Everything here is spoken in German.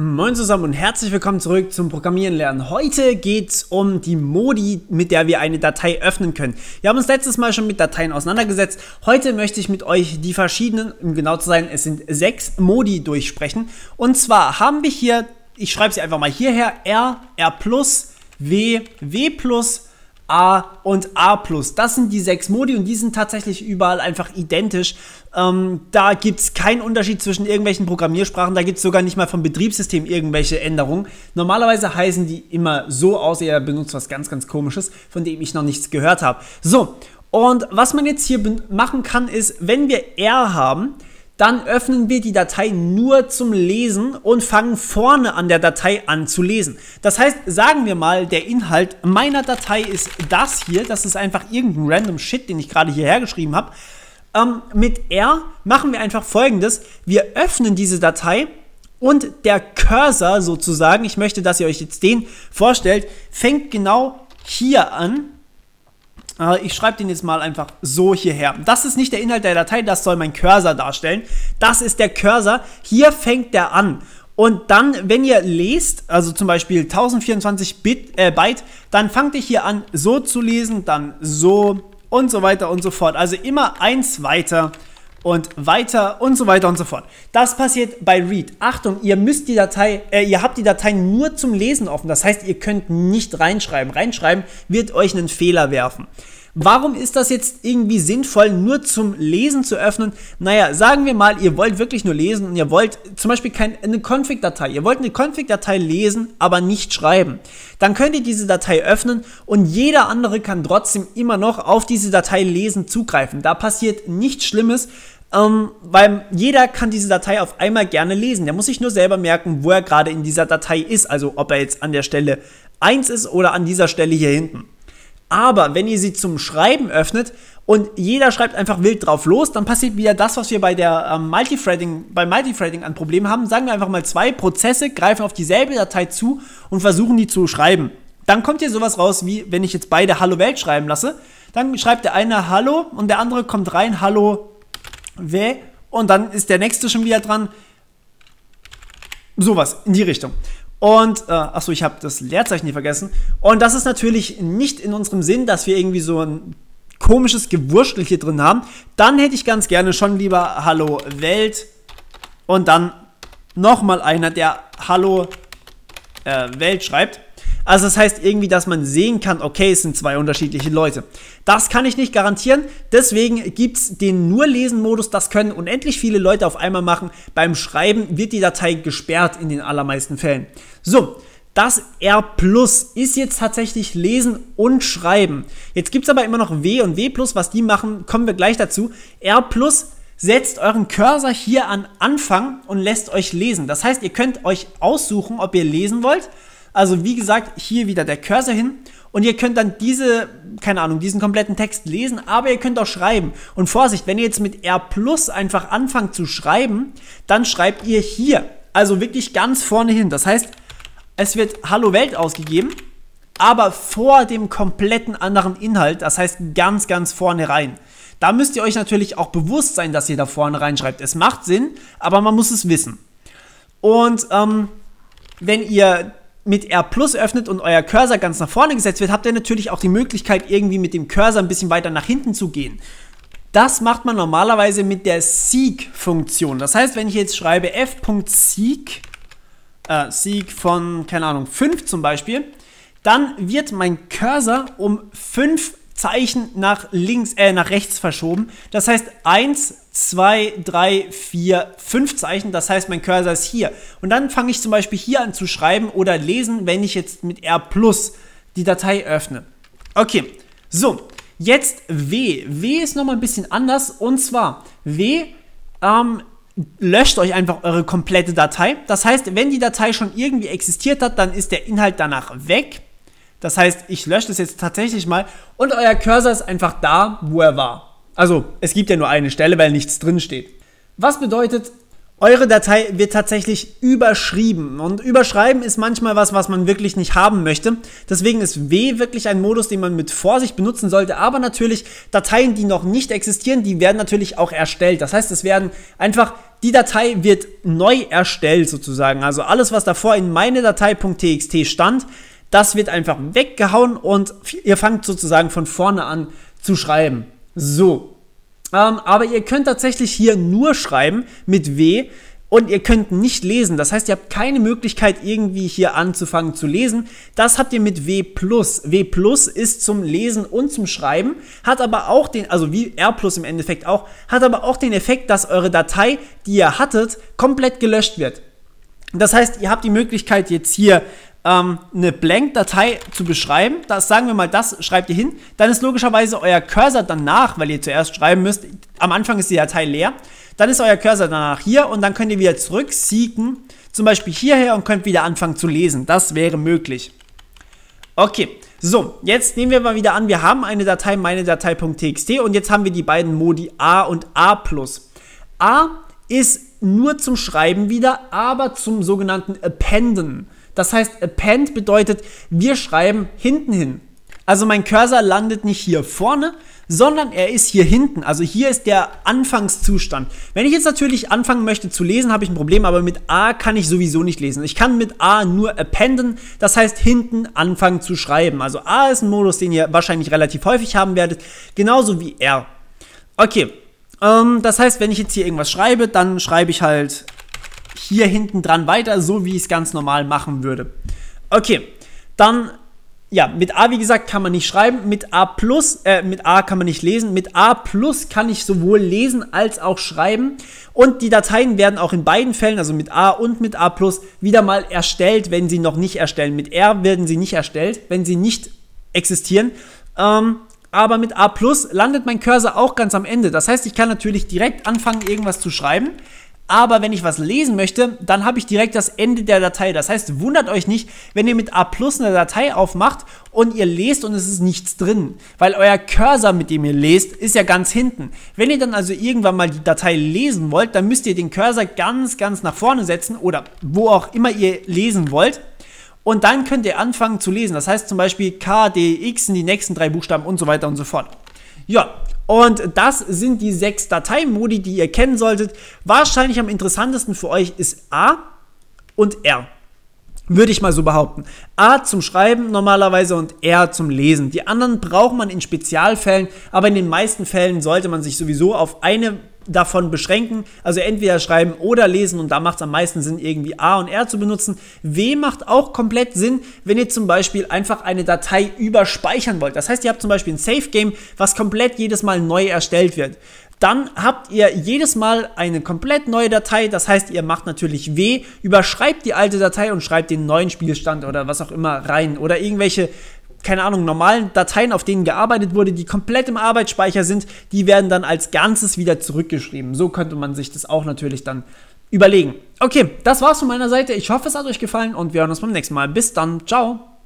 Moin zusammen und herzlich willkommen zurück zum Programmieren lernen. Heute geht es um die Modi, mit der wir eine Datei öffnen können. Wir haben uns letztes Mal schon mit Dateien auseinandergesetzt. Heute möchte ich mit euch die verschiedenen, um genau zu sein, es sind 6 Modi durchsprechen. Und zwar haben wir hier, ich schreibe sie einfach mal hierher, R, R+, W, W+, A und A+. Das sind die 6 Modi und die sind tatsächlich überall einfach identisch. Da gibt es keinen Unterschied zwischen irgendwelchen Programmiersprachen, da gibt es sogar nicht mal vom Betriebssystem irgendwelche Änderungen. Normalerweise heißen die immer so, außer ihr benutzt was ganz, ganz Komisches, von dem ich noch nichts gehört habe. So, und was man jetzt hier machen kann ist, wenn wir R haben, dann öffnen wir die Datei nur zum Lesen und fangen vorne an der Datei an zu lesen. Das heißt, sagen wir mal, der Inhalt meiner Datei ist das hier. Das ist einfach irgendein random Shit, den ich gerade hierher geschrieben habe. Mit R machen wir einfach Folgendes. Wir öffnen diese Datei und der Cursor sozusagen, ich möchte, dass ihr euch jetzt den vorstellt, fängt genau hier an. Ich schreibe den jetzt mal einfach so hierher. Das ist nicht der Inhalt der Datei, das soll mein Cursor darstellen. Das ist der Cursor, hier fängt der an. Und dann, wenn ihr lest, also zum Beispiel 1024 Byte, dann fangt ihr hier an, so zu lesen, dann so und so weiter und so fort. Also immer eins weiter und weiter und so weiter und so fort. Das passiert bei Read. Achtung, ihr müsst die Datei, ihr habt die Datei nur zum Lesen offen. Das heißt, ihr könnt nicht reinschreiben. Reinschreiben wird euch einen Fehler werfen. Warum ist das jetzt irgendwie sinnvoll, nur zum Lesen zu öffnen? Naja, sagen wir mal, ihr wollt wirklich nur lesen und ihr wollt zum Beispiel eine Config-Datei. Ihr wollt eine Config-Datei lesen, aber nicht schreiben. Dann könnt ihr diese Datei öffnen und jeder andere kann trotzdem immer noch auf diese Datei lesen zugreifen. Da passiert nichts Schlimmes, weil jeder kann diese Datei auf einmal gerne lesen. Der muss sich nur selber merken, wo er gerade in dieser Datei ist. Also ob er jetzt an der Stelle 1 ist oder an dieser Stelle hier hinten. Aber wenn ihr sie zum Schreiben öffnet und jeder schreibt einfach wild drauf los, dann passiert wieder das, was wir bei der beim Multithreading an Problemen haben. Sagen wir einfach mal, 2 Prozesse greifen auf dieselbe Datei zu und versuchen die zu schreiben. Dann kommt hier sowas raus, wie wenn ich jetzt beide Hallo Welt schreiben lasse. Dann schreibt der eine Hallo und der andere kommt rein, Hallo Welt. Und dann ist der nächste schon wieder dran. Sowas in die Richtung. Und, achso, ich habe das Leerzeichen hier vergessen. Und das ist natürlich nicht in unserem Sinn, dass wir irgendwie so ein komisches Gewurschtel hier drin haben. Dann hätte ich ganz gerne schon lieber Hallo Welt und dann nochmal einer, der Hallo Welt schreibt. Also das heißt irgendwie, dass man sehen kann, okay, es sind 2 unterschiedliche Leute. Das kann ich nicht garantieren, deswegen gibt es den Nur-Lesen-Modus, das können unendlich viele Leute auf einmal machen. Beim Schreiben wird die Datei gesperrt in den allermeisten Fällen. So, das R+ ist jetzt tatsächlich Lesen und Schreiben. Jetzt gibt es aber immer noch W und W+, was die machen, kommen wir gleich dazu. R+ setzt euren Cursor hier an Anfang und lässt euch lesen. Das heißt, ihr könnt euch aussuchen, ob ihr lesen wollt. Also wie gesagt, hier wieder der Cursor hin und ihr könnt dann diese, keine Ahnung, diesen kompletten Text lesen, aber ihr könnt auch schreiben. Und Vorsicht, wenn ihr jetzt mit R+ einfach anfangt zu schreiben, dann schreibt ihr hier, also wirklich ganz vorne hin. Das heißt, es wird Hallo Welt ausgegeben, aber vor dem kompletten anderen Inhalt, das heißt ganz, ganz vorne rein. Da müsst ihr euch natürlich auch bewusst sein, dass ihr da vorne reinschreibt. Es macht Sinn, aber man muss es wissen. Und wenn ihr mit R+ öffnet und euer Cursor ganz nach vorne gesetzt wird, habt ihr natürlich auch die Möglichkeit, irgendwie mit dem Cursor ein bisschen weiter nach hinten zu gehen. Das macht man normalerweise mit der Seek-Funktion. Das heißt, wenn ich jetzt schreibe f.seek, Seek von, keine Ahnung, 5 zum Beispiel, dann wird mein Cursor um 5 Zeichen nach rechts verschoben. Das heißt 1, 2, 3, 4, 5 Zeichen. Das heißt, mein Cursor ist hier. Und dann fange ich zum Beispiel hier an zu schreiben oder lesen, wenn ich jetzt mit R+ die Datei öffne. Okay, so, jetzt W. W ist nochmal ein bisschen anders. Und zwar, W löscht euch einfach eure komplette Datei. Das heißt, wenn die Datei schon irgendwie existiert hat, dann ist der Inhalt danach weg. Das heißt, ich lösche das jetzt tatsächlich mal und euer Cursor ist einfach da, wo er war. Also, es gibt ja nur eine Stelle, weil nichts drin steht. Was bedeutet, Eure Datei wird tatsächlich überschrieben und überschreiben ist manchmal was, was man wirklich nicht haben möchte. Deswegen ist W wirklich ein Modus, den man mit Vorsicht benutzen sollte, aber natürlich Dateien, die noch nicht existieren, die werden natürlich auch erstellt. Das heißt, es werden einfach, die Datei wird neu erstellt sozusagen. Also alles, was davor in meine-Datei.txt stand, das wird einfach weggehauen und ihr fangt sozusagen von vorne an zu schreiben. So. Aber ihr könnt tatsächlich hier nur schreiben mit W und ihr könnt nicht lesen. Das heißt, ihr habt keine Möglichkeit, irgendwie hier anzufangen zu lesen. Das habt ihr mit W+. W+ ist zum Lesen und zum Schreiben, hat aber auch den, also wie R+ im Endeffekt auch, hat aber auch den Effekt, dass eure Datei, die ihr hattet, komplett gelöscht wird. Das heißt, ihr habt die Möglichkeit jetzt hier eine Blank-Datei zu beschreiben, das sagen wir mal, das schreibt ihr hin, dann ist logischerweise euer Cursor danach, weil ihr zuerst schreiben müsst, am Anfang ist die Datei leer, dann ist euer Cursor danach hier und dann könnt ihr wieder zurückseeken, zum Beispiel hierher und könnt wieder anfangen zu lesen, das wäre möglich. Okay, so, jetzt nehmen wir mal wieder an, wir haben eine Datei, meine-Datei.txt und jetzt haben wir die beiden Modi A und A+. A ist nur zum Schreiben wieder, aber zum sogenannten Appenden. Das heißt, append bedeutet, wir schreiben hinten hin. Also mein Cursor landet nicht hier vorne, sondern er ist hier hinten. Also hier ist der Anfangszustand. Wenn ich jetzt natürlich anfangen möchte zu lesen, habe ich ein Problem, aber mit A kann ich sowieso nicht lesen. Ich kann mit A nur appenden, das heißt hinten anfangen zu schreiben. Also A ist ein Modus, den ihr wahrscheinlich relativ häufig haben werdet, genauso wie R. Okay, das heißt, wenn ich jetzt hier irgendwas schreibe, dann schreibe ich halt hier hinten dran weiter, so wie ich es ganz normal machen würde. Okay, dann, ja, mit A, wie gesagt, kann man nicht schreiben, mit A kann man nicht lesen, mit A+ kann ich sowohl lesen als auch schreiben und die Dateien werden auch in beiden Fällen, also mit A und mit A+, wieder mal erstellt, wenn sie noch nicht erstellen. Mit R werden sie nicht erstellt, wenn sie nicht existieren, aber mit A+ landet mein Cursor auch ganz am Ende. Das heißt, ich kann natürlich direkt anfangen, irgendwas zu schreiben, aber wenn ich was lesen möchte, dann habe ich direkt das Ende der Datei. Das heißt, wundert euch nicht, wenn ihr mit A+ eine Datei aufmacht und ihr lest und es ist nichts drin. Weil euer Cursor, mit dem ihr lest, ist ja ganz hinten. Wenn ihr dann also irgendwann mal die Datei lesen wollt, dann müsst ihr den Cursor ganz, ganz nach vorne setzen oder wo auch immer ihr lesen wollt. Und dann könnt ihr anfangen zu lesen. Das heißt zum Beispiel K, D, X in die nächsten 3 Buchstaben und so weiter und so fort. Ja. Und das sind die 6 Dateimodi, die ihr kennen solltet. Wahrscheinlich am interessantesten für euch ist A und R. Würde ich mal so behaupten. A zum Schreiben normalerweise und R zum Lesen. Die anderen braucht man in Spezialfällen, aber in den meisten Fällen sollte man sich sowieso auf eine davon beschränken. Also entweder schreiben oder lesen und da macht es am meisten Sinn, irgendwie A und R zu benutzen. W macht auch komplett Sinn, wenn ihr zum Beispiel einfach eine Datei überspeichern wollt. Das heißt, ihr habt zum Beispiel ein Save Game, was komplett jedes Mal neu erstellt wird. Dann habt ihr jedes Mal eine komplett neue Datei, das heißt, ihr macht natürlich W, überschreibt die alte Datei und schreibt den neuen Spielstand oder was auch immer rein oder irgendwelche, keine Ahnung, normalen Dateien, auf denen gearbeitet wurde, die komplett im Arbeitsspeicher sind, die werden dann als Ganzes wieder zurückgeschrieben. So könnte man sich das auch natürlich dann überlegen. Okay, das war's von meiner Seite. Ich hoffe, es hat euch gefallen und wir hören uns beim nächsten Mal. Bis dann, ciao!